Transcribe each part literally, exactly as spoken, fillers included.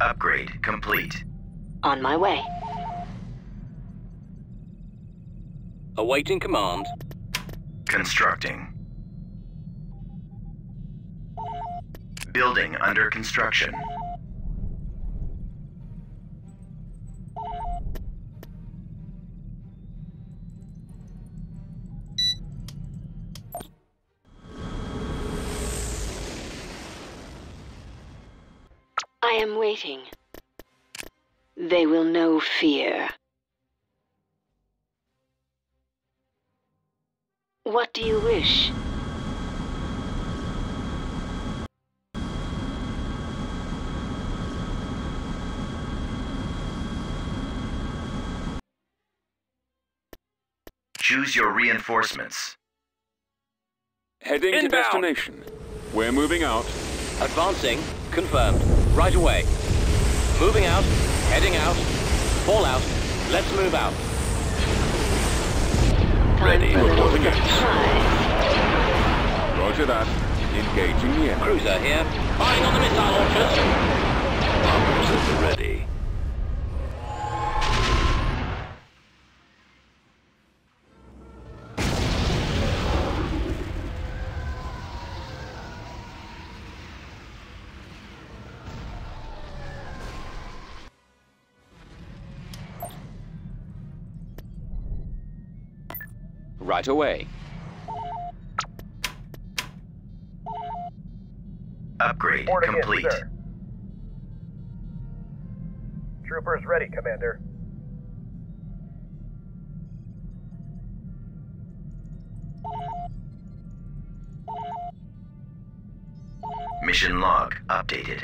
Upgrade complete. On my way. Awaiting command. Constructing. Building under construction. I am waiting. They will know fear. What do you wish? Choose your reinforcements. Heading Inbound. To destination. We're moving out. Advancing. Confirmed. Right away. Moving out. Heading out. Fall out. Let's move out. Ready. Reporting in. Roger that. Engaging the enemy. Cruiser here. Firing on the missile launchers. Bombers at the ready. Right away. Upgrade complete. In, sir. Troopers ready, Commander. Mission log updated.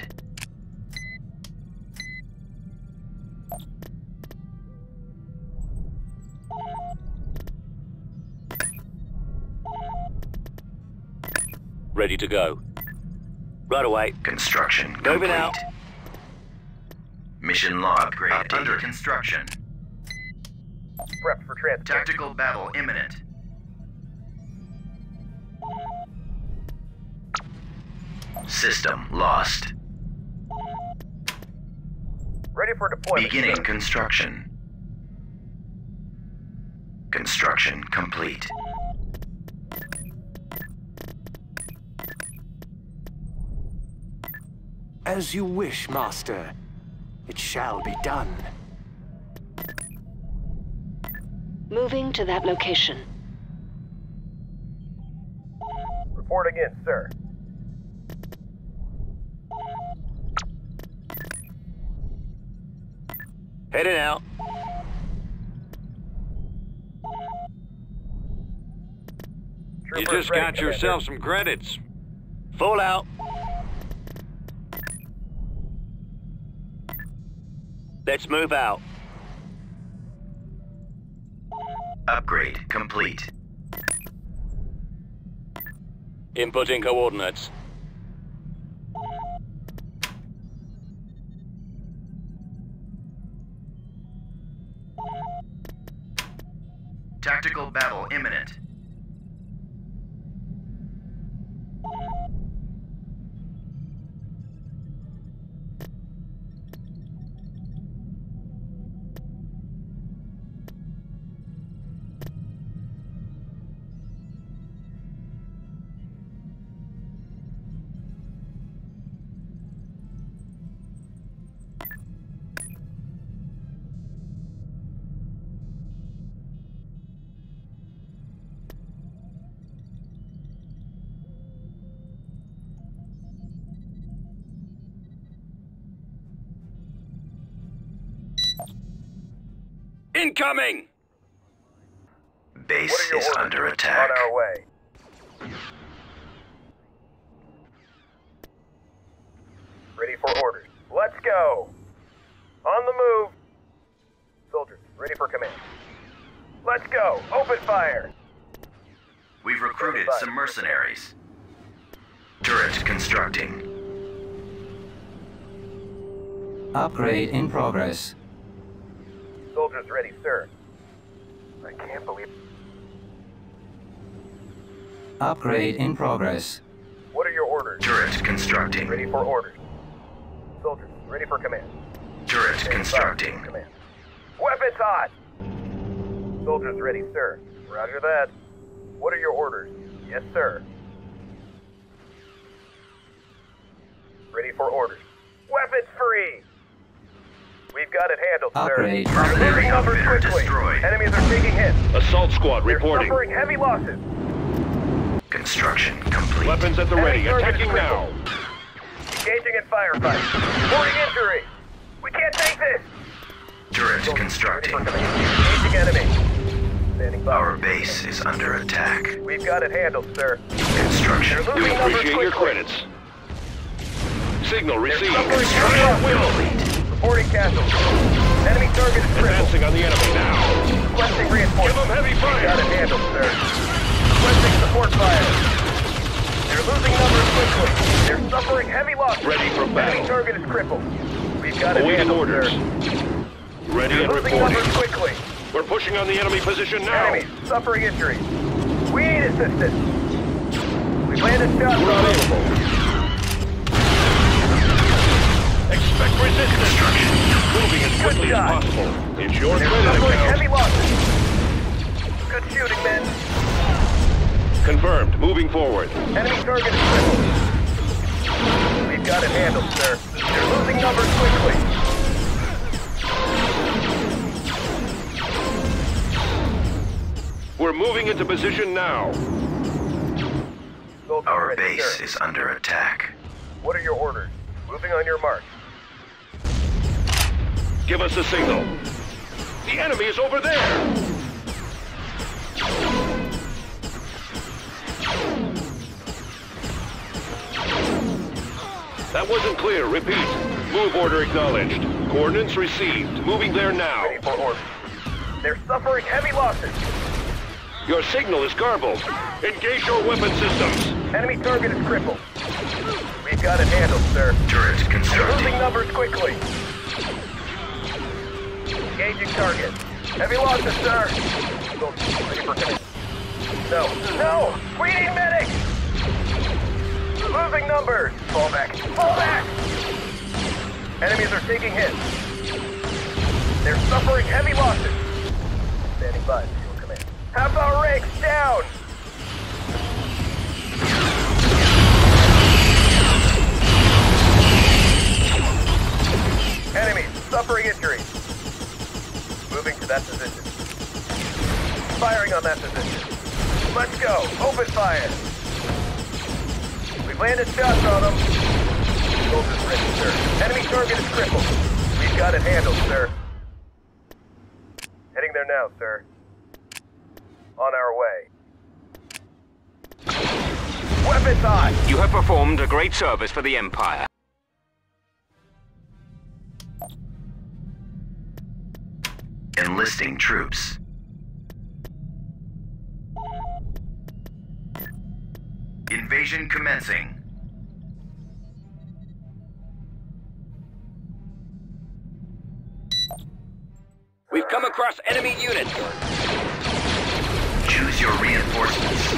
Ready to go. Right away. Construction complete. Moving out. Mission log upgrade under construction. Prep for transport. Tactical battle imminent. System lost. Ready for deployment. Beginning construction. Construction complete. As you wish, Master. It shall be done. Moving to that location. Reporting in, sir. Heading out. You just got yourself some credits. Full out. Let's move out. Upgrade complete. Inputting coordinates. Tactical battle imminent. Incoming! Base is under attack. On our way. Ready for orders. Let's go! On the move! Soldiers, ready for command. Let's go! Open fire! We've recruited some mercenaries. Turret constructing. Upgrade in progress. Soldiers ready, sir. I can't believe it. Upgrade in progress. What are your orders? Turret constructing. Ready for orders. Soldiers, Ready for command. Turret Stand constructing. Command. Weapons on! Soldiers ready, sir. Roger that. What are your orders? Yes, sir. Ready for orders. Weapons free! We've got it handled, Upgrade. Sir. Artillery outfit destroyed. Enemies are taking hits. Assault squad They're reporting. Suffering heavy losses. Construction complete. Weapons at the ready. Attacking now. Engaging in firefight. Warning injury. We can't take this. Turret Soldier constructing. Engaging enemy. Standing by. Our base is under attack. We've got it handled, sir. Construction. We appreciate your credits. Signal received. Construction reporting castle. Enemy target is critical. Advancing on the enemy now. Requesting reinforcements. Give them heavy fire. We've got it handled, sir. Requesting support fire. They're losing numbers quickly. They're suffering heavy losses. Ready for battle. Enemy target is crippled. We've got it handled, sir. Orders. Ready and reporting. They're losing numbers quickly. We're pushing on the enemy position now. Enemy suffering injuries. We need assistance. We've landed shots. We're available. Expect resistance. Construction. Moving as quickly as possible. It's your credit account. They're suffering heavy losses. Good shooting, men. Confirmed. Moving forward. Enemy target is crippled. We've got it handled, sir. They're losing numbers quickly. We're moving into position now. Our base is under attack. What are your orders? Moving on your mark. Give us a signal. The enemy is over there! That wasn't clear. Repeat. Move order acknowledged. Coordinates received. Moving there now. Ready for order. They're suffering heavy losses. Your signal is garbled. Engage your weapon systems. Enemy target is crippled. We've got it handled, sir. Turret constructed. Losing numbers quickly. Engaging target. Heavy losses, sir. No. No! We need medics! Losing numbers! Fall back! Fall back! Enemies are taking hits. They're suffering heavy losses. Standing by to your command. Half our ranks down! Enemies suffering injuries. Moving to that position. Firing on that position. Let's go! Open fire! We've landed shots on them. Soldiers ready, sir. Enemy target is crippled. We've got it handled, sir. Heading there now, sir. On our way. Weapons on! You have performed a great service for the Empire. Enlisting troops. Invasion commencing. We've come across enemy units. Choose your reinforcements.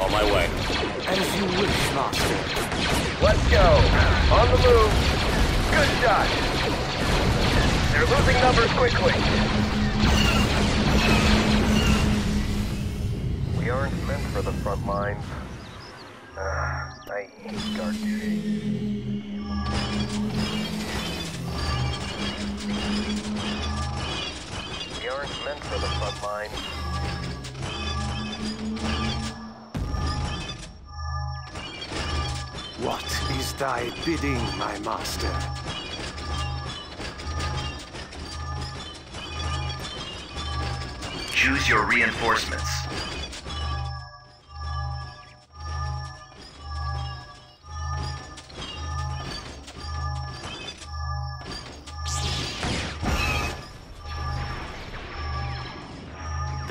On my way. As you wish, master. Let's go. On the move. Good shot. They're losing numbers quickly. We aren't meant for the front lines. Uh, I hate guard duty. We aren't meant for the front lines. What is thy bidding, my master? Choose your reinforcements.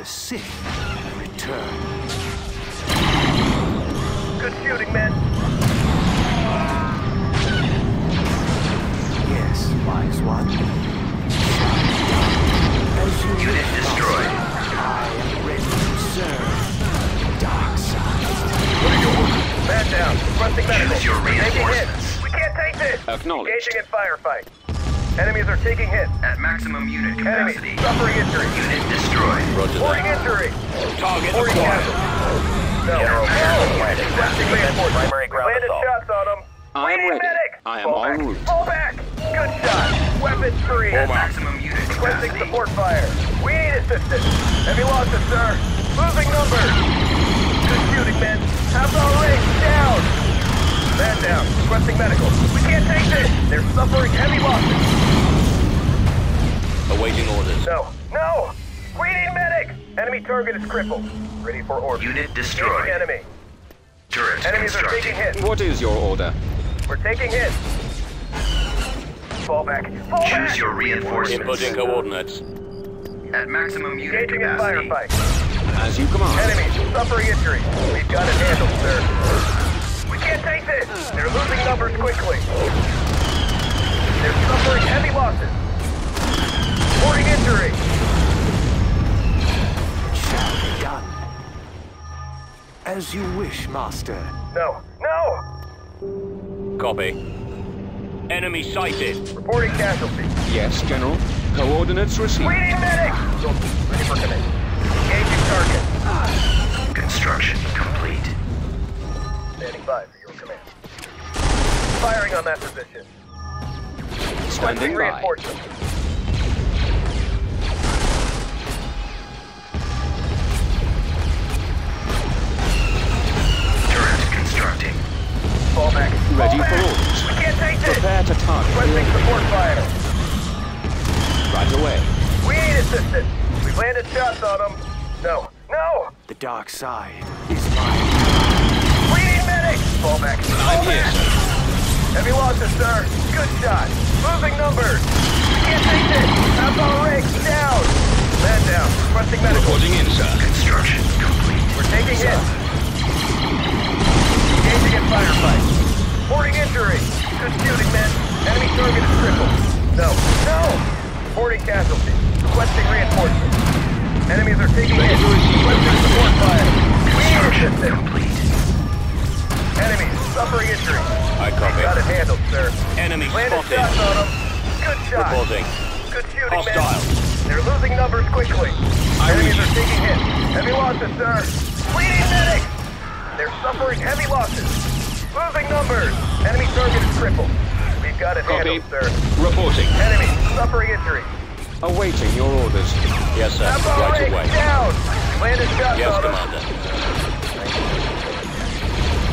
Sith, return. Good shooting, men. Yes, wise one. Unit destroyed. I am ready to serve. Dark side. What are your orders? Man down. Requesting medical. Use your reinforcements. We can't take this! Acknowledged. Engaging in firefight. Enemies are taking hits. At maximum unit capacity. Enemy suffering injury. Unit destroyed. Roger that. Injury. Target acquired. No. General Mayor. Practically enforced. Primary ground landed assault. Landed shots on them. I am ready. Medic. I am en route. Fall back. Good shot. Weapons free. At maximum unit capacity. Requesting support fire. We need assistance. Heavy losses, sir. Losing numbers. Good shooting, men. Have the ring down. Man down. Requesting medical. We can't take this. They're suffering heavy losses. Awaiting orders. No. No! We need medic! Enemy target is crippled. Ready for order. Unit destroyed. Enemy. Turret enemies are taking hits. What is your order? We're taking hits. Fall back. Fall Choose back. Your reinforcements. Inputting coordinates. At maximum unit engaging capacity. In firefight. As you command. Enemies suffering injury. We've got it handled, sir. We can't take this! They're losing numbers quickly. They're suffering heavy losses. Reporting injury. Shall be done. As you wish, Master. No. No! Copy. Enemy sighted. Reporting casualty. Yes, General. Coordinates received. We need medic! Ready for command. Engaging target. Construction complete. Standing by for your command. Firing on that position. Standing by. Fall back. Ready for orders. We can't take this. Prepare to target. Requesting support fire. Right away. We need assistance. We landed shots on them. No. No! The dark side is mine. We need medic! Fall back. I'm here, sir. Heavy losses, sir. Good shot. Moving numbers. We can't take this. Outlaw rigs down. Man down. Requesting medic. Reporting in, sir. Construction complete. We're taking hits. Engaging in firefight. Reporting injury. Good shooting, men. Enemy target is crippled. No. No! Reporting casualty. Requesting reinforcements. Enemies are taking hits. Requesting support fire. Construction complete. Enemies suffering injury. I copy. Got it handled, sir. Enemy landed spotted. Landed shots on them. Good shot. Reporting. Good shooting, hostile. Men. They're losing numbers quickly. I Enemies reach. Are taking hits. Heavy losses, sir. We need medic! They're suffering heavy losses. Losing numbers. Enemy target is crippled. We've got it handled, sir. Reporting. Enemy suffering injury. Awaiting your orders. Yes, sir. Right away. Down. Landed shots. Yes, Commander.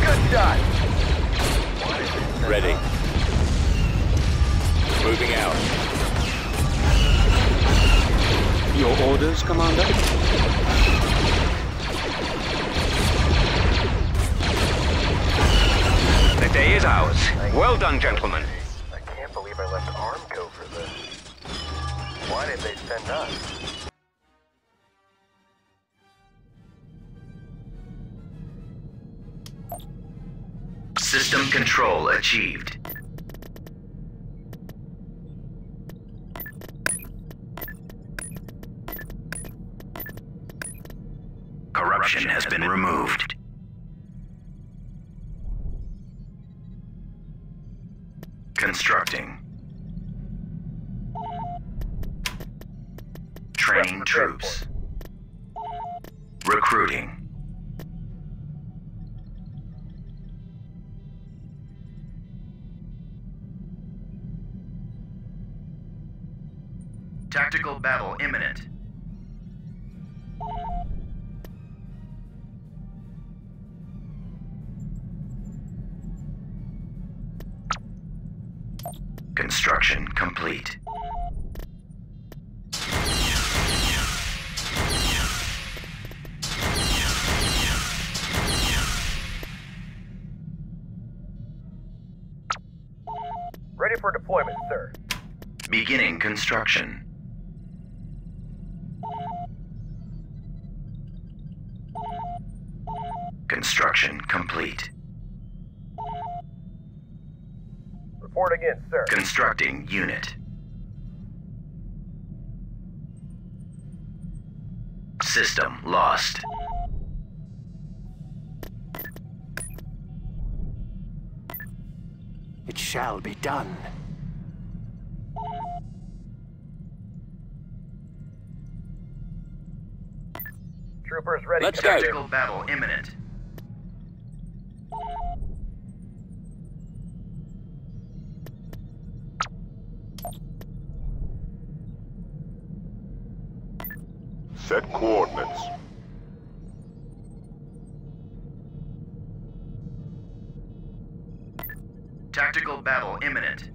Good shot. Ready. Moving out. Your orders, Commander. The day is ours. Well done, gentlemen. I can't believe I left ARM go for this. Why did they send us? System control achieved. Corruption has been removed. Constructing. Training troops. Recruiting. Tactical battle imminent. Construction complete. Ready for deployment, sir. Beginning construction. Construction complete. Report again, sir. Constructing unit. System lost. It shall be done. Troopers ready. Let's go. Tactical battle imminent. Set coordinates. Tactical battle imminent.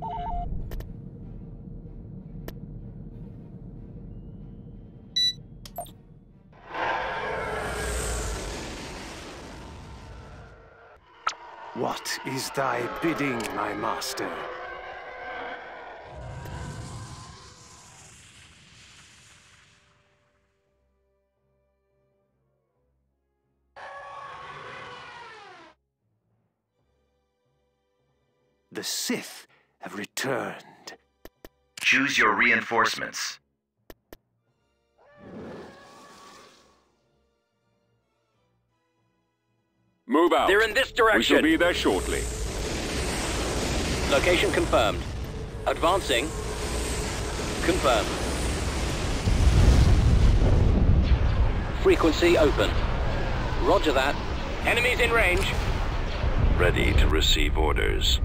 What is thy bidding, my master? The Sith have returned. Choose your reinforcements. Move out. They're in this direction. We shall be there shortly. Location confirmed. Advancing. Confirmed. Frequency open. Roger that. Enemies in range. Ready to receive orders.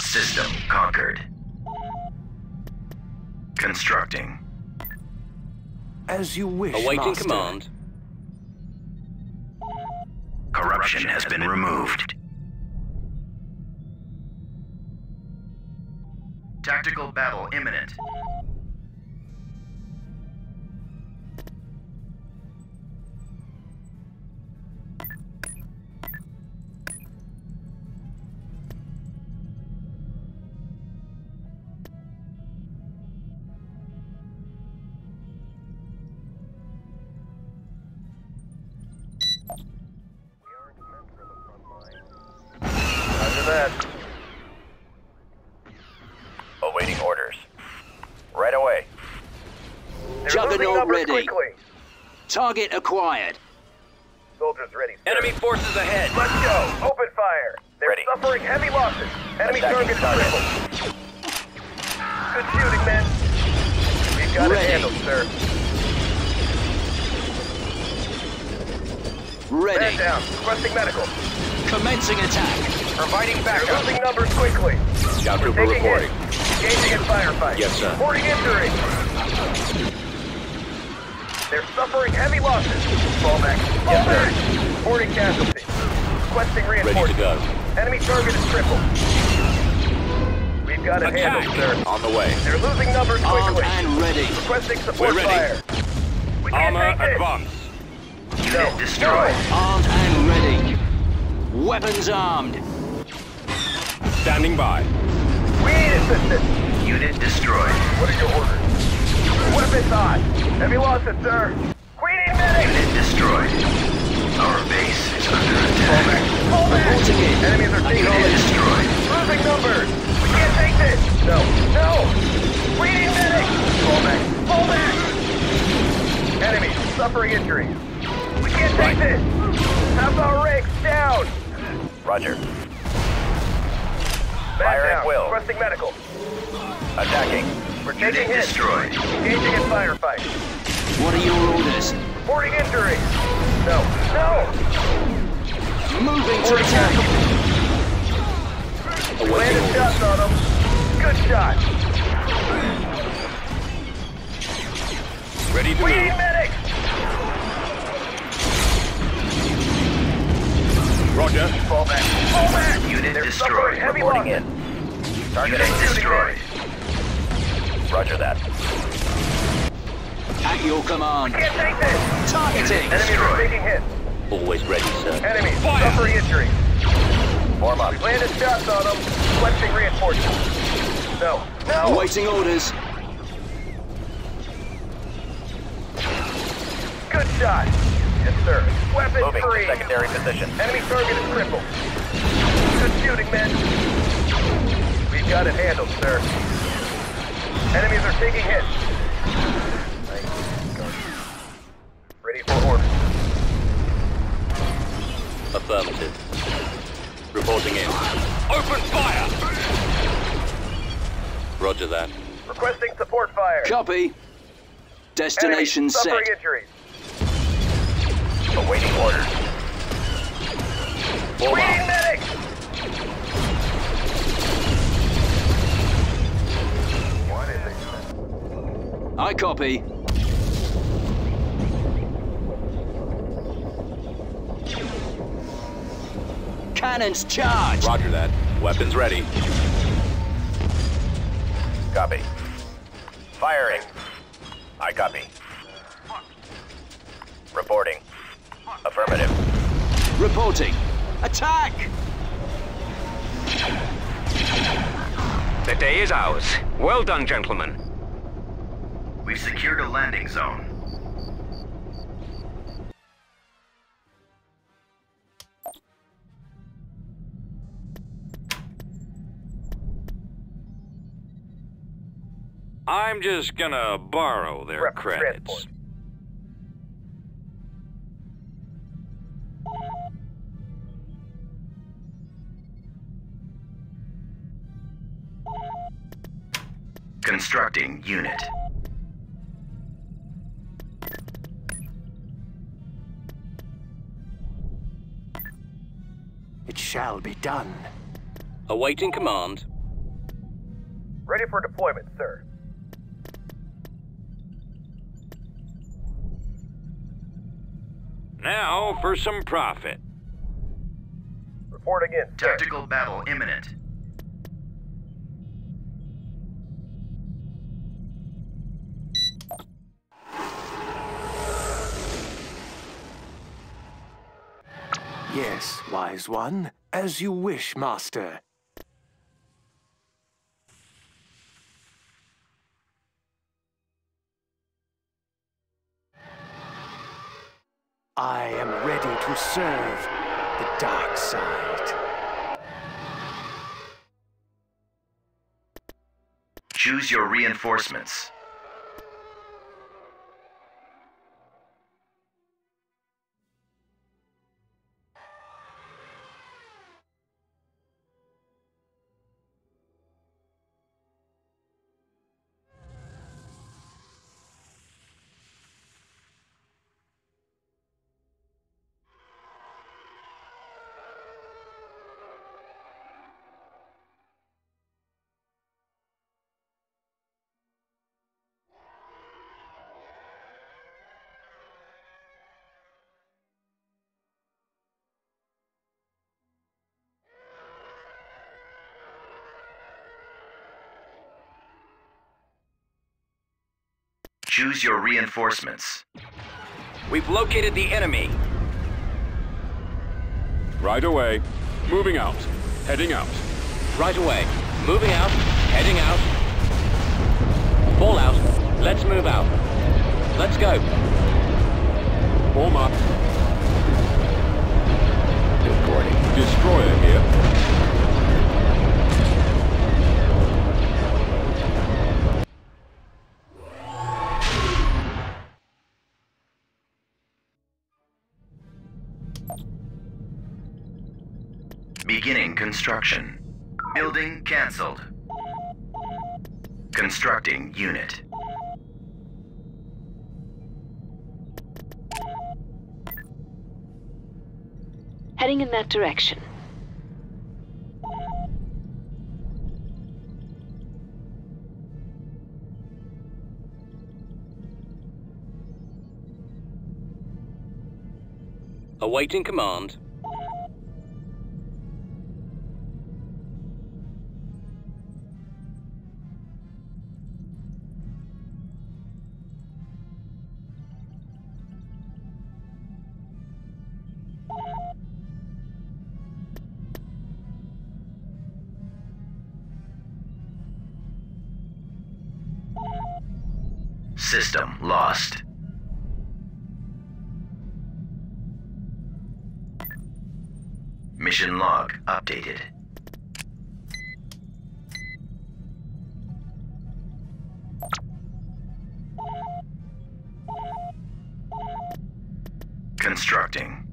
System conquered. Constructing. As you wish, master. Awaiting command. Corruption has been removed. Tactical battle imminent. Awaiting orders. Right away. Juggernaut ready. Quickly. Target acquired. Soldiers ready. Sir. Enemy forces ahead. Let's go. Open fire. They're ready. Suffering heavy losses. Enemy target is critical. Good shooting, man. We've got ready. It handled, sir. Ready. Man down. Requesting medical. Commencing attack. Providing backup. Losing numbers quickly. Scout trooper reporting. Engaging in firefight. Yes, sir. Reporting injury. They're suffering heavy losses. Fall back. Fall yes, back. Sir. Reporting casualties. Requesting reinforcements. Ready to go. Enemy target is tripled. We've got it handled, sir. On the way. They're losing numbers quickly. Armed and ready. Requesting support. We're ready. Fire. We armor advance. No. Destroyed. Armed and ready. Weapons armed. Standing by. We need assistance. Unit destroyed. What are your orders? Weapons on. Heavy losses, sir. We need medic. Unit destroyed. Our base is under attack. Fall back. Fall back. Enemies are taking unit destroyed. Losing numbers. We can't take this. No. No. We need medic. Fall back. Fall back. Enemies suffering injuries. We can't right. take this. Have our rigs down. Roger. Fire at will. Requesting medical. Attacking. We're taking hits. Destroyed. Engaging in firefight. What are your orders? Reporting injury. No. No. Moving to attack. Landed shots on him. Good shot. Ready to we move. We need medics. Roger. Fall back. Fall back. Unit they're destroyed. Heavy reporting in. Target unit destroyed. Roger that. At your command. We can't take this. Targeting. Enemies are taking hits. Always ready, sir. Enemies suffering injury. Form up. We've landed shots on them. Flexing reinforcements. No. No. Awaiting orders. Good shot. Yes, sir. Weapon moving free. To secondary position. Enemy target is crippled. Good shooting, men. got it handled, sir. Enemies are taking hits. Nice. Ready for orders. Affirmative. Reporting in. Open fire! Roger that. Requesting support fire. Copy. Destination set. Suffering injuries. Awaiting orders. Form up. Medics! What is it? I copy. Cannons charged! Roger that. Weapons ready. Copy. Firing. I copy. Reporting. Affirmative. Reporting. Attack! The day is ours. Well done, gentlemen. We've secured a landing zone. I'm just gonna borrow their Rep credits. Transport. Constructing unit. It shall be done. Awaiting command. Ready for deployment, sir. Now for some profit. Reporting in. Tactical battle imminent. Yes, wise one. As you wish, master. I am ready to serve the dark side. Choose your reinforcements. Choose your reinforcements. We've located the enemy. Right away. Moving out. Heading out. Right away. Moving out. Heading out. Fall out. Let's move out. Let's go. Form up. Reporting. Destroyer here. Beginning construction. Building cancelled. Constructing unit. Heading in that direction. Awaiting command. System lost. Mission log updated. Constructing.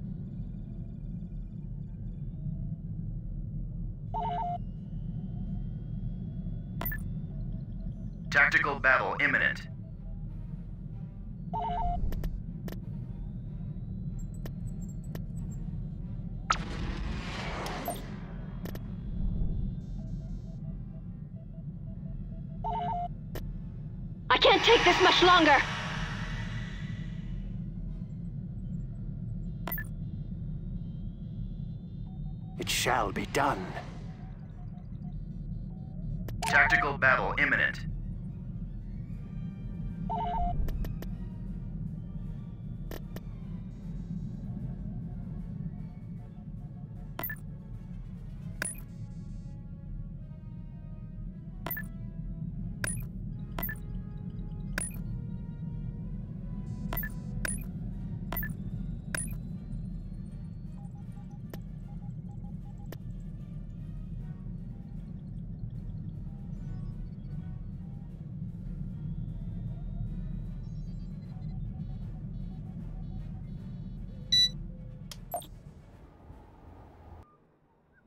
Tactical battle imminent. I can't take this much longer. It shall be done. Tactical battle imminent.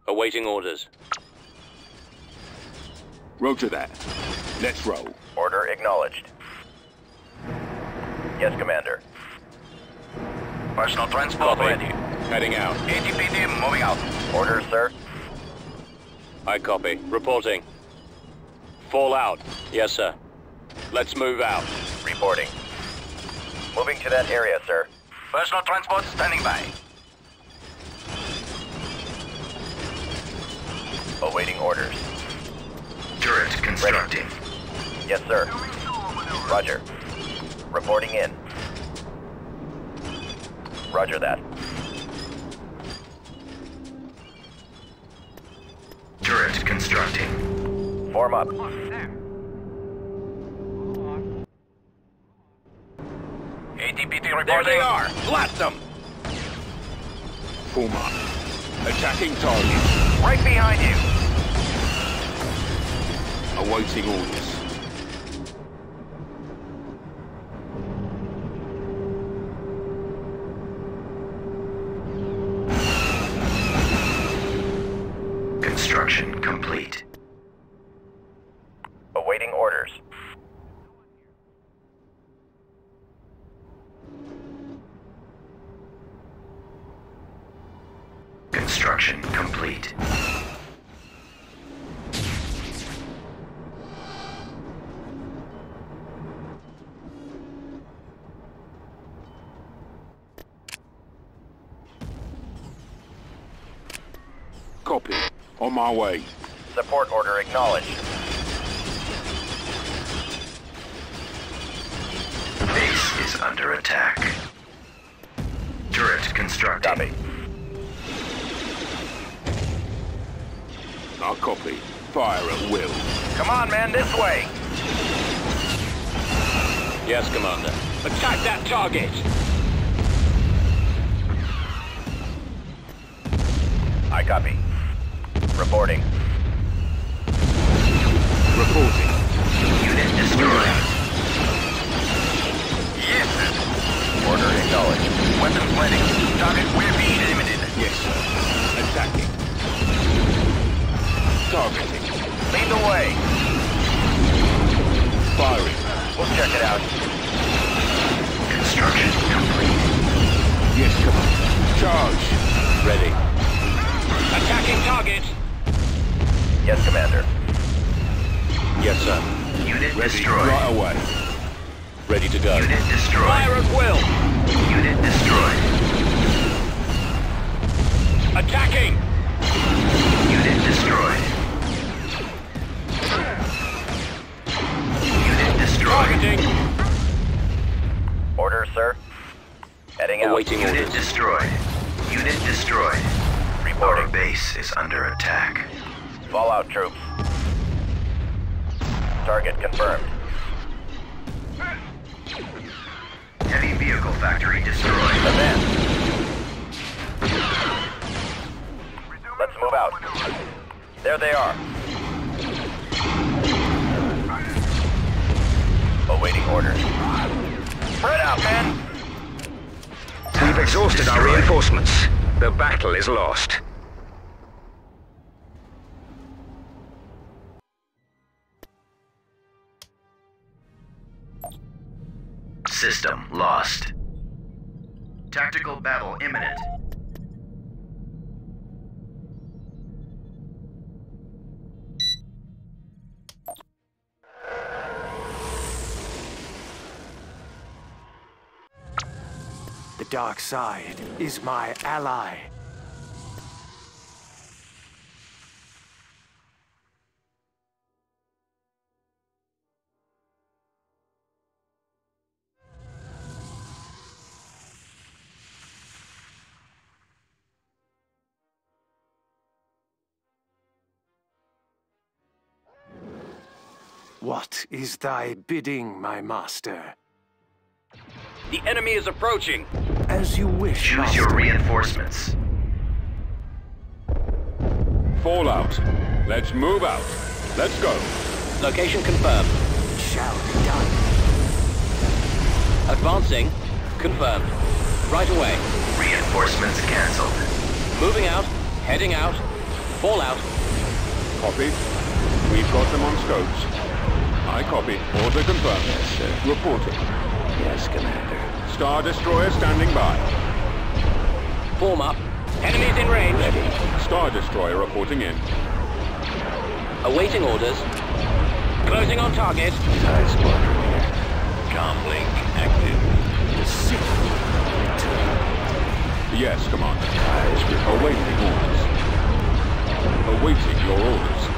Awaiting orders. Roger that. Let's roll. Order acknowledged. Yes, Commander. Personal transport ready. Heading out. A T P team moving out. Orders, sir. I copy. Reporting. Fall out. Yes, sir. Let's move out. Reporting. Moving to that area, sir. Personal transport standing by. Awaiting orders. Turret constructing. Ready. Yes, sir. Roger. Reporting in. Roger that. Turret constructing. Form up. A T P T reporting. There they are! Blast them! Form up. Attacking target. Right behind you. Awaiting orders. Construction complete. Awaiting orders. Construction complete. Copy. On my way. Support order acknowledged. Base is under attack. Turret constructing. Copy. I'll copy. Fire at will. Come on, man, this way. Yes, Commander. Attack that target! I copy. Reporting. Reporting. Unit destroyed. Yes, sir. Order acknowledged. Weapons planning. Target will be eliminated. Yes, sir. Attacking. Targeting. Lead the way. Firing. We'll check it out. Construction complete. Yes, come on. Charge. Ready. Attacking target. Yes, Commander. Yes, sir. Unit Ready destroyed. Right away. Ready to go. Unit destroyed. Fire at will. Unit destroyed. Attacking. Unit destroyed. Unit destroyed. Targeting. Order, sir. Heading out. Awaiting orders. Unit destroyed. Unit destroyed. Reporting. Our base is under attack. Fallout troops. Target confirmed. Heavy vehicle factory destroyed. Event. Let's move out. There they are. Awaiting orders. Spread out, man! We've exhausted our reinforcements. The battle is lost. System lost. Tactical battle imminent. The dark side is my ally. What is thy bidding, my master? The enemy is approaching. As you wish. Choose master. Your reinforcements. Fallout. Let's move out. Let's go. Location confirmed. Shall be done. Advancing. Confirmed. Right away. Reinforcements cancelled. Moving out. Heading out. Fallout. Copy. We've got them on scopes. I copy. Order confirmed. Yes, sir. Reporting. Yes, Commander. Star Destroyer standing by. Form up. Enemies in range. Ready. Star Destroyer reporting in. Awaiting orders. Closing on target. Entire squadron here. Comm link active. Yes, Commander. Awaiting orders. Awaiting your orders.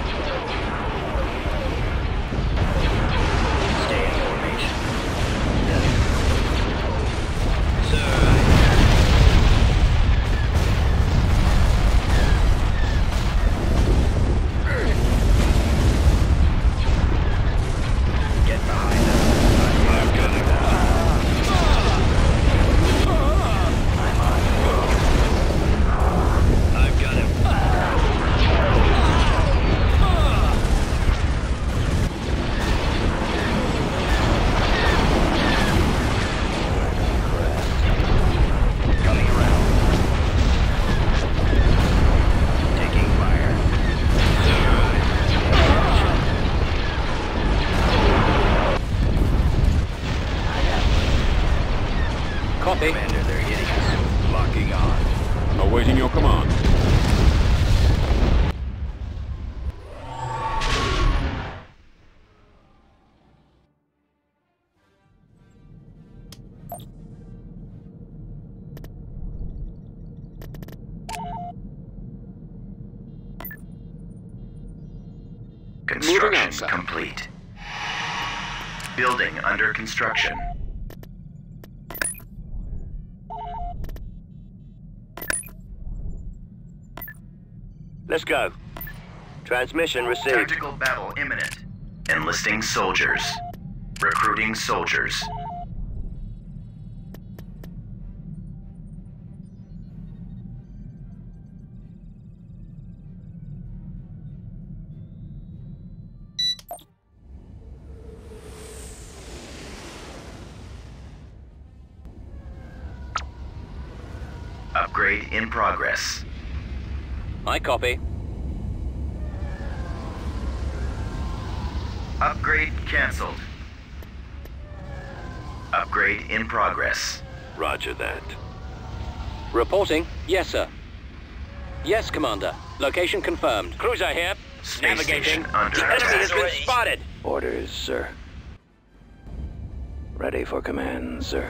Construction complete. Building under construction. Let's go. Transmission received. Tactical battle imminent. Enlisting soldiers. Recruiting soldiers. Upgrade in progress. I copy. Upgrade cancelled. Upgrade in progress. Roger that. Reporting. Yes, sir. Yes, Commander. Location confirmed. Cruiser here. Space navigating. Under the enemy has been spotted. Orders, sir. Ready for command, sir.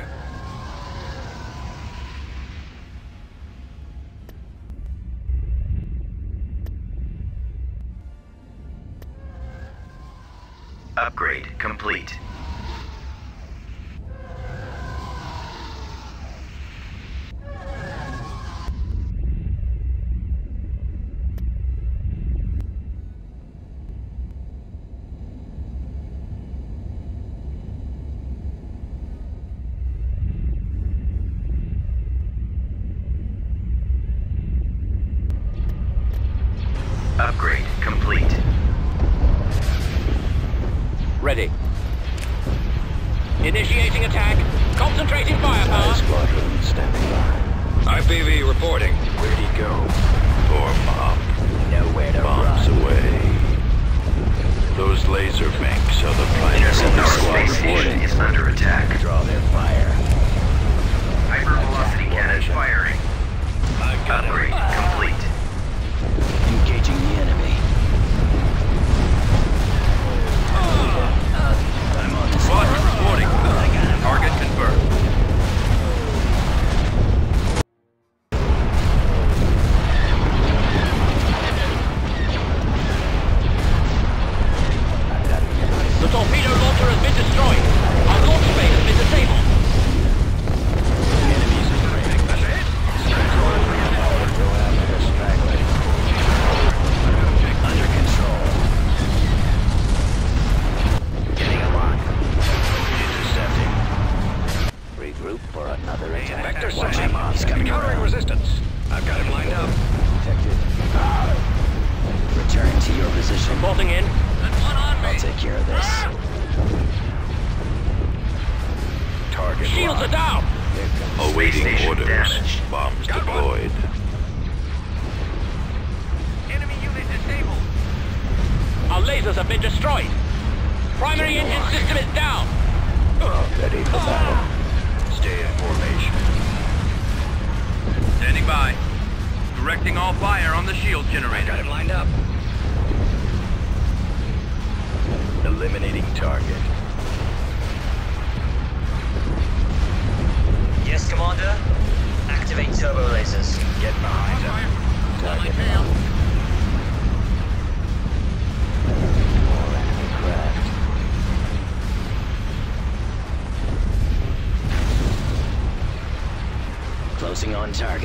Upgrade complete. Upgrade complete. Ready. Initiating attack. Concentrating firepower. Squadron standing by. I P V reporting. Where'd he go? Form up. Nowhere to Bombs run. Away. Those laser banks are the planet's squad station is under attack. Draw their fire. Hypervelocity cannon firing. Upgrade complete. Engaging the enemy. I'm on the squad reporting. Target confirmed. Target.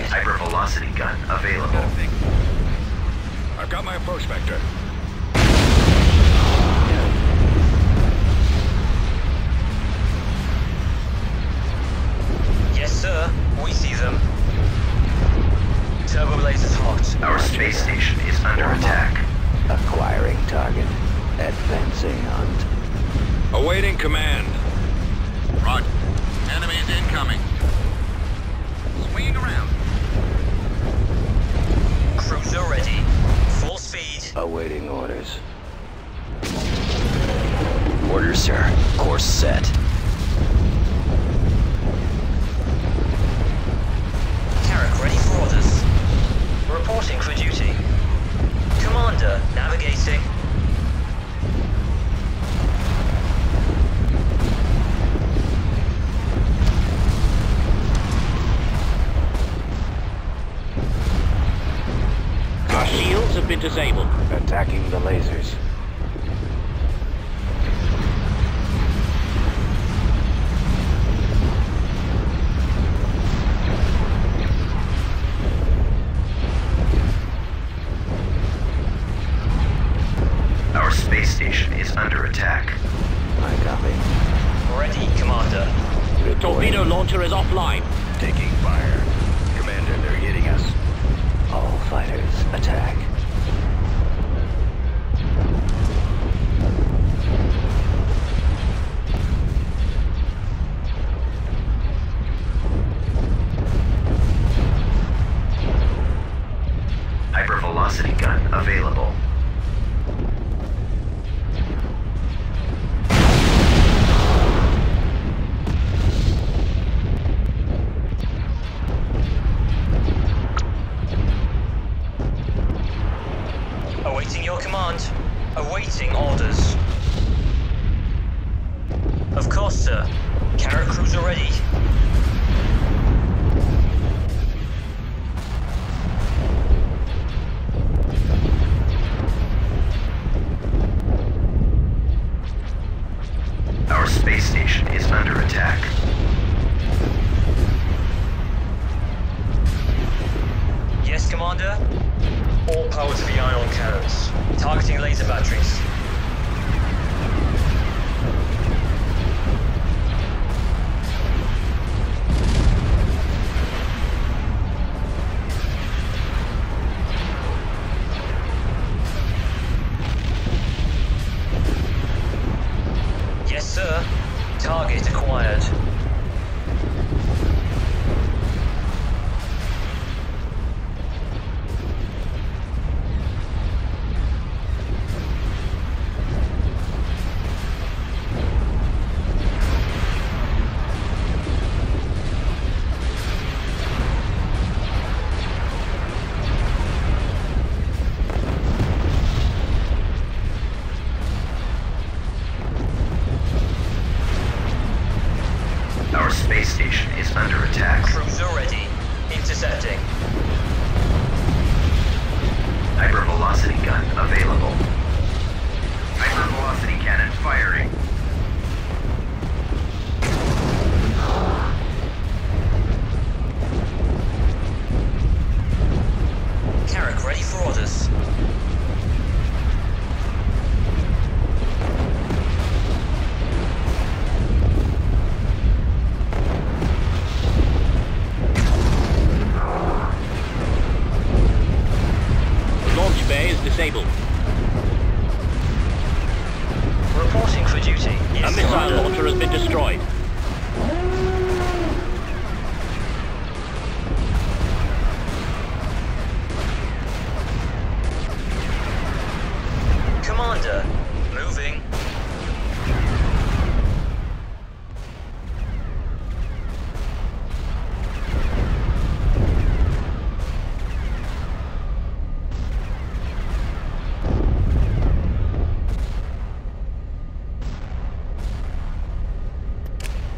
Hypervelocity gun available. I've got my approach vector. Yes, sir. We see them. Turbo lasers hot. Our space station is under attack. Acquiring target. Advancing hunt. Awaiting command. Roger. Enemy is incoming. Swinging around. Cruiser ready. Full speed. Awaiting orders. Orders, sir. Course set. Carrack ready for orders. Reporting for duty. Commander, navigating. Been disabled. Attacking the lasers. Our space station is under attack. I copy. Ready, Commander. The torpedo launcher is offline. Taking fire. Commander, they're hitting us. All fighters, attack. Target acquired. under attack. Cruiser ready. Intercepting. Hypervelocity gun available. Hypervelocity cannon firing. Carrack ready for orders. Disabled. Reporting for duty. Yes, a missile sir. Launcher has been destroyed. Commander, moving.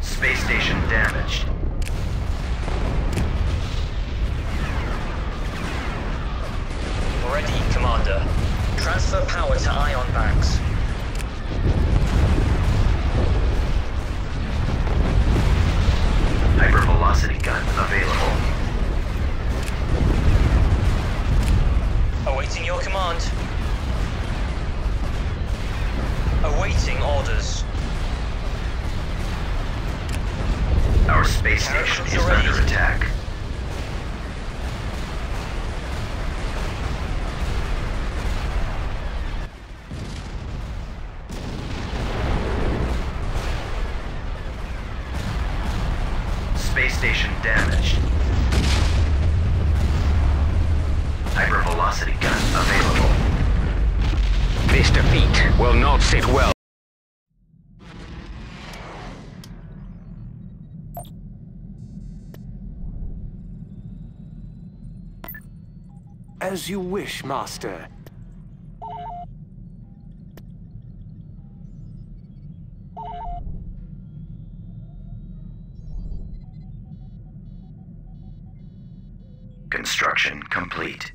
Space station damaged. Ready, Commander. Transfer power to ion banks. Hypervelocity gun available. Awaiting your command. Awaiting orders. Our space station is under attack. Space station damaged. Hypervelocity gun available. This defeat will not sit well. As you wish, Master. Construction complete.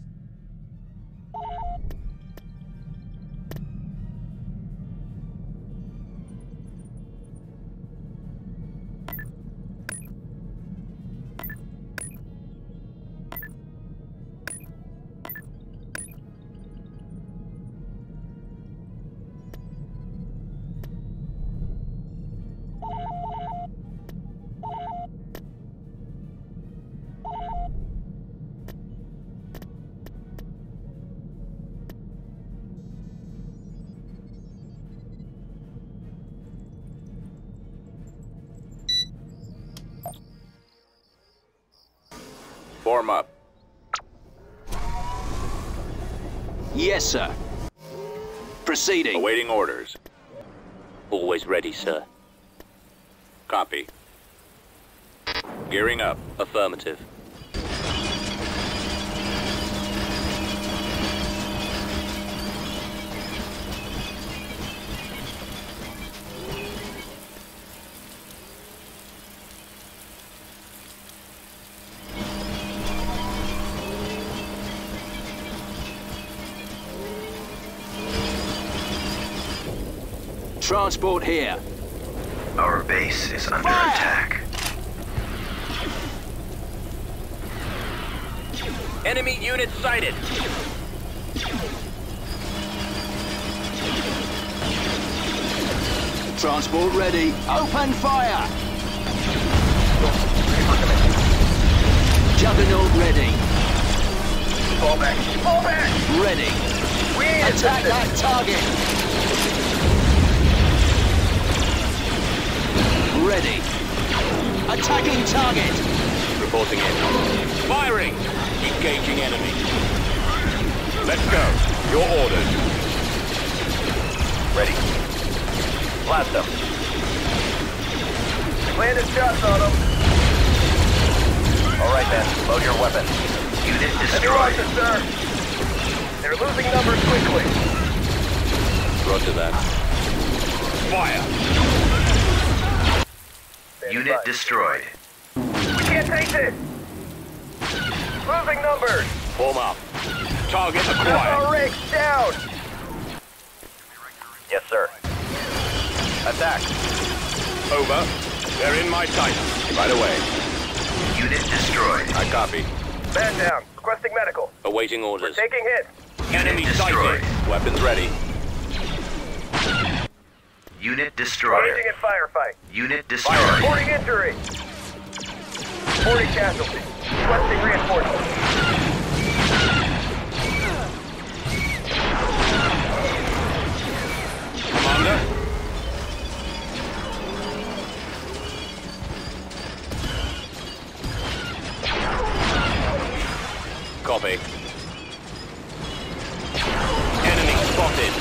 Form up. Yes, sir. Proceeding. Awaiting orders. Always ready, sir. Copy. Gearing up. Affirmative. Transport here. Our base is under Fire! attack. Enemy unit sighted. Transport ready. Open fire. Juggernaut ready. Fall back. Fall back. Ready. We're attack that target. Ready. Attacking target. Reporting in. Firing. Engaging enemy. Let's go. Your orders. Ready. Blast them. Land his shots on them. All right then. Load your weapon. Unit destroyed. Sir. They're losing numbers quickly. Roger that. Fire. Unit destroyed. Located! Losing numbers! Pull them up. Target acquired. All rigs down! Yes, sir. Attack. Over. They're in my sight. Right away. Unit destroyed. I copy. Man down. Requesting medical. Awaiting orders. We're taking hits. Enemy sighted. Weapons ready. Unit destroyed. Engaging in firefight. Unit destroyed. Fire. Reporting injury. Reporting casualty. Requesting reinforcements. Commander. Copy. Enemy spotted.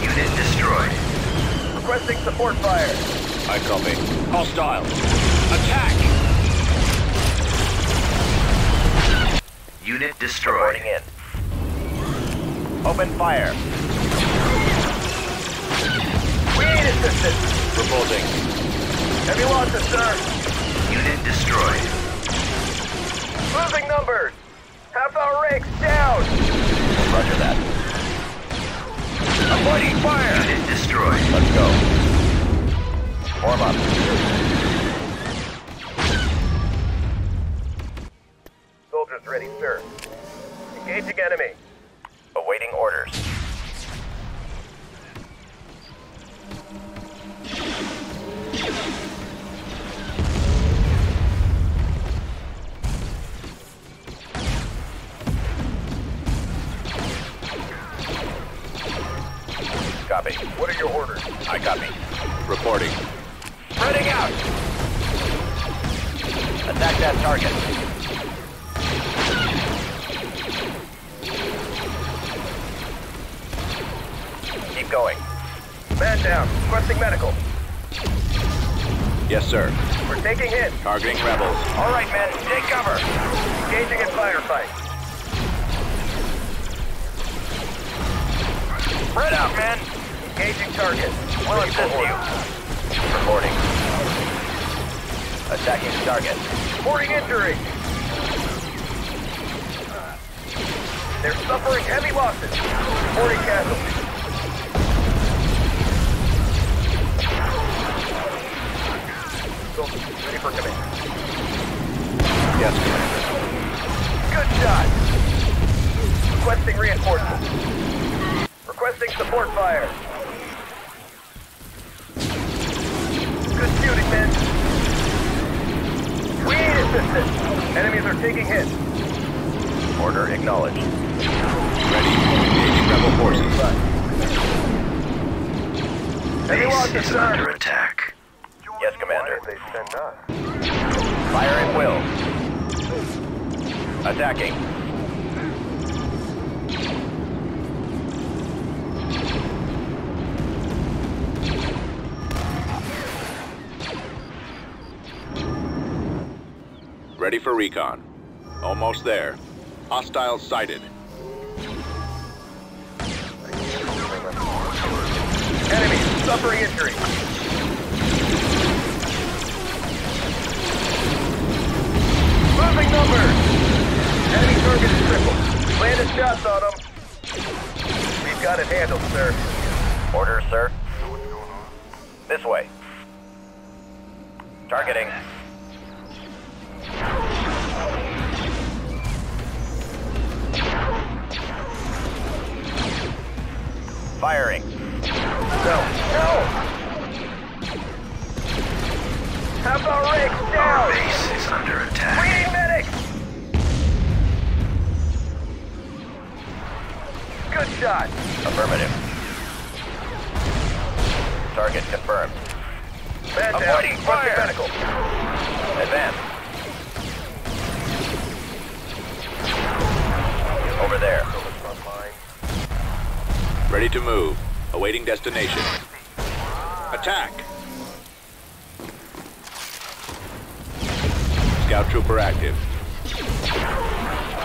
Unit destroyed. Requesting support fire. I copy. Hostile. Attack! Unit destroyed. Reporting in. Open fire. We need assistance. Reporting. Heavy losses, sir. Unit destroyed. Losing numbers. Half our rigs down. Roger that. Avoiding fire! Unit destroyed. Let's go. Form up. Soldiers ready, sir. Engaging enemy. Awaiting orders. Copy. What are your orders? I copy. Reporting. Spreading out! Attack that target. Keep going. Man down. Requesting medical. Yes, sir. We're taking hits. Targeting rebels. All right, men. Take cover. Engaging in firefight. Spread out, men. Engaging target. We'll assist you. Reporting. Attacking target. Reporting injury. They're suffering heavy losses. Reporting casualties. Soldiers ready for command. Yes, Commander. Good shot. Requesting reinforcements. Requesting support fire. Good shooting, men. We need assistance. Enemies are taking hits. Order acknowledged. Ready for engaging rebel forces. Heavy losses, sir. Under attack. Yes, Commander. They send us. Fire at will. Attacking. Ready for recon. Almost there. Hostile sighted. Enemy suffering injury. Moving number. Enemy target is tripled. Landed shots on him. We've got it handled, sir. Order, sir. This way. Targeting. Firing. No, no! Have our rigs down! Our base is under attack. We need medics! Good shot! Affirmative. Target confirmed. Man down. Avoiding fire! Medical. Advance. Over there. Ready to move. Awaiting destination. Attack! Scout trooper active.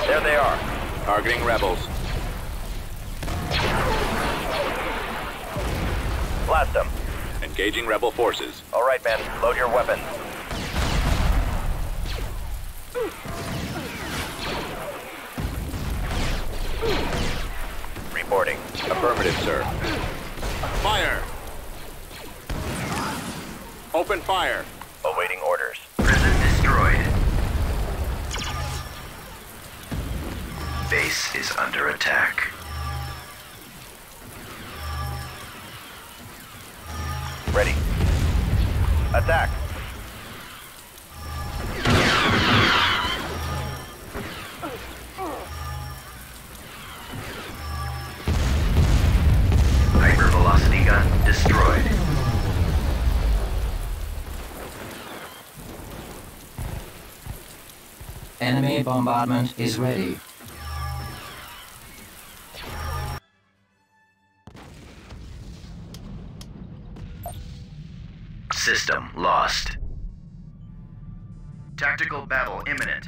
There they are. Targeting rebels. Blast them. Engaging rebel forces. All right, men. Load your weapons. Reporting. Affirmative, sir. Fire! Open fire. Awaiting orders. Prison destroyed. Base is under attack. Ready. Attack. Hypervelocity gun destroyed. Enemy bombardment is ready. System lost. Tactical battle imminent.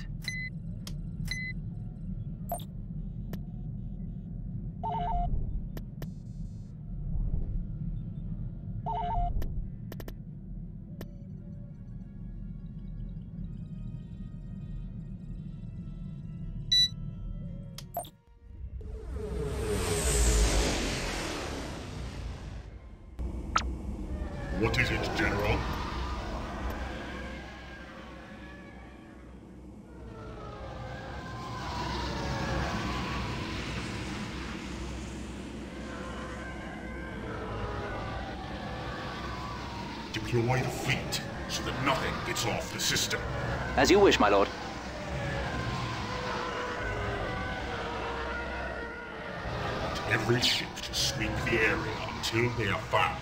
What is it, General? Deploy the fleet so that nothing gets off the system. As you wish, my lord. To every ship to sweep the area until they are found.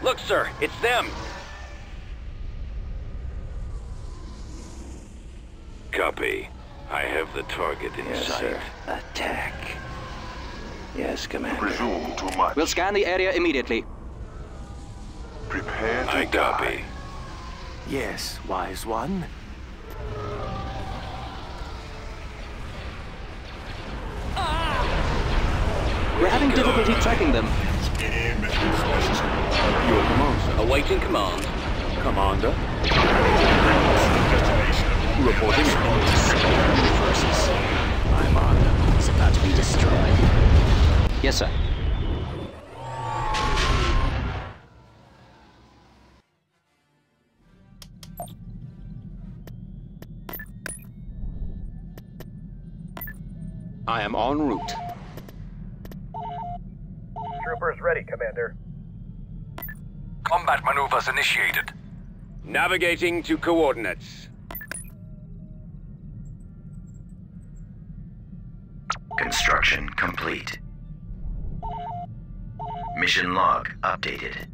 Look, sir, it's them! Copy. I have the target in yes, sight. Sir. Attack. Yes, Commander. Presume too much. We'll scan the area immediately. Prepare to I copy. Die. Yes, wise one. Ah! We're having difficulty tracking them. Your commander. Awaiting command. Commander. Reporting. My marker is about to be destroyed. Yes, sir. I am en route. Troopers ready, Commander. Combat maneuvers initiated. Navigating to coordinates. Construction complete. Mission log updated.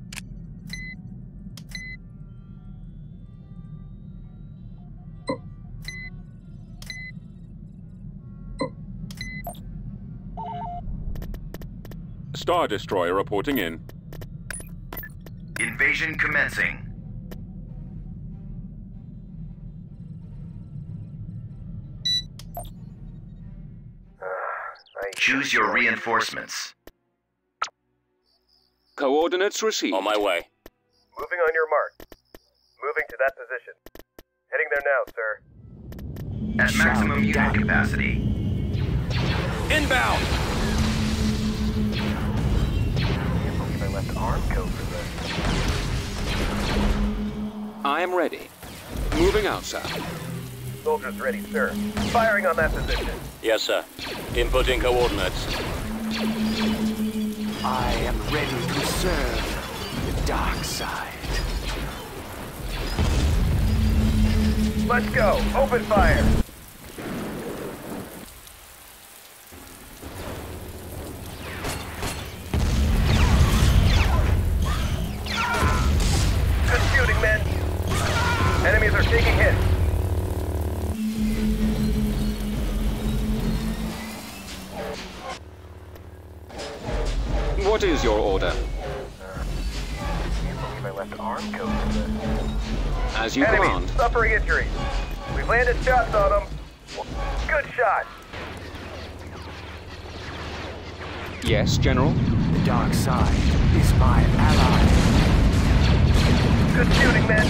Star Destroyer reporting in. Invasion commencing. Uh, Choose your reinforcements. Coordinates received. On my way. Moving on your mark. Moving to that position. Heading there now, sir. At maximum unit capacity. Inbound! Left arm code for this. I am ready. Moving out, sir. Soldiers ready, sir. Firing on that position. Yes, sir. Inputting coordinates. I am ready to serve the dark side. Let's go. Open fire. Enemies are taking hits. What is your order? Uh, can't believe I left arm code for this. As you command. Enemies suffering injuries. We've landed shots on them. Good shot. Yes, General? The dark side is my ally. Good shooting, men.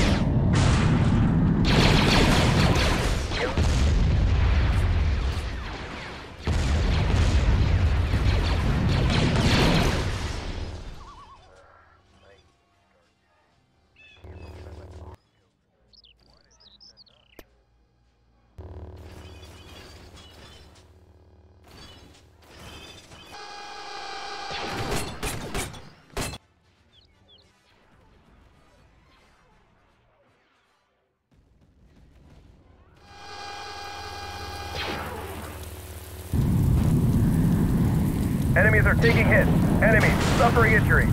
Enemies are taking hits. Enemies suffering injury.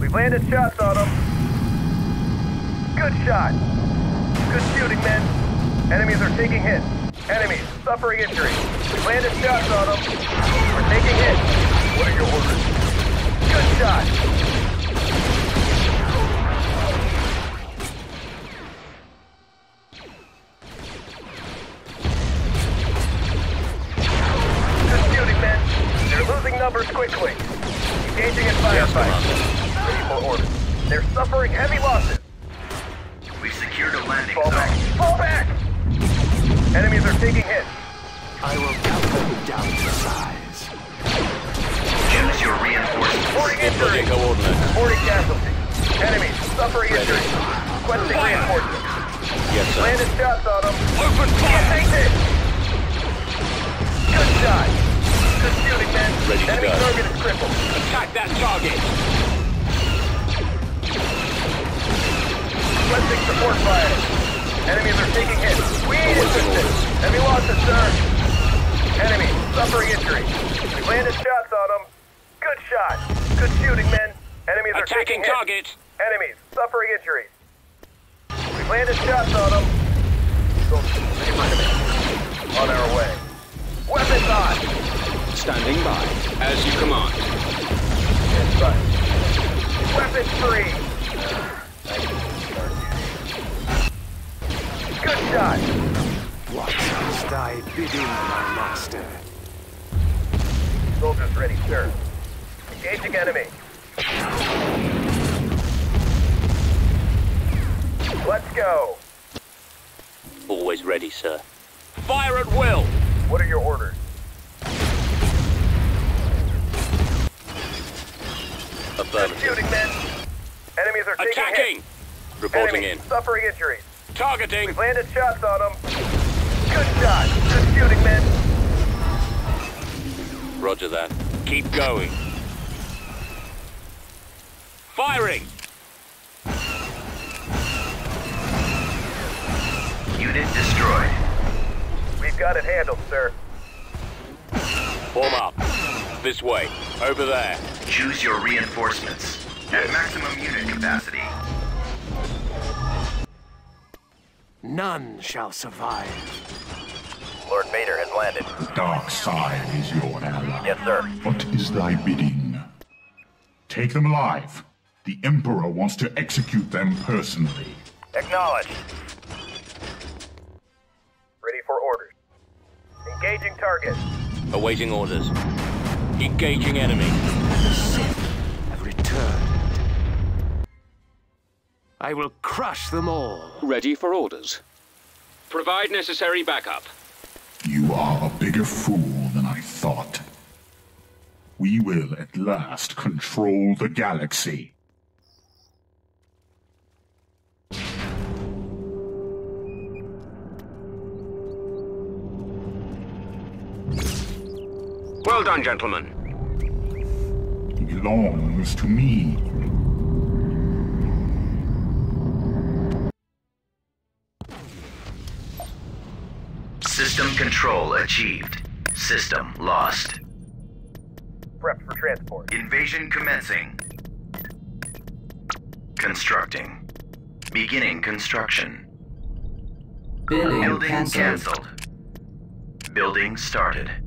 We've landed shots on them. Good shot. Good shooting, men. Enemies are taking hits. Enemies suffering injury. We've landed shots on them. We're taking hits. What are your orders? Good shot. Numbers quickly. Engaging in firefight. Ready for orders. They're suffering heavy losses. We've secured a landing zone. Fall back. Fall back! Enemies are taking hits. I will cut them down to size. Choose your reinforcements. Reporting injury. Reporting casualty. Enemies suffering injury. Requesting reinforcements. Yes, sir. Landed shots on them. Open fire! Take this! Good shot! Shooting, man. Ready enemy to target is crippled. Attack that target. Requesting support fire. Enemies are taking hits. We need assistance. Enemy losses, sir. Enemy suffering injury. We landed shots on them. Good shot. Good shooting, men. Enemies are attacking target. Enemies suffering injury. We landed shots on them. On our way. Weapons on. Standing by, as you command. Yes, right. Weapon free! Good shot! What must I bidding, my master? Soldiers ready, sir. Engaging enemy. Let's go! Always ready, sir. Fire at will! What are your orders? Shooting, men. Enemies are taking attacking. Hits. Reporting enemies in. Suffering injuries. Targeting. We've landed shots on them. Good shot. Good shooting, men. Roger that. Keep going. Firing. Unit destroyed. We've got it handled, sir. Form up. This way. Over there. Choose your reinforcements. At maximum unit capacity. None shall survive. Lord Vader has landed. Dark side is your ally. Yes, sir. What is thy bidding? Take them alive. The Emperor wants to execute them personally. Acknowledged. Ready for orders. Engaging target. Awaiting orders. Engaging enemy. The Sith have returned. I will crush them all. Ready for orders. Provide necessary backup. You are a bigger fool than I thought. We will at last control the galaxy. Well done, gentlemen. He belongs to me. System control achieved. System lost. Prep for transport. Invasion commencing. Constructing. Beginning construction. Building, Building canceled. Building started.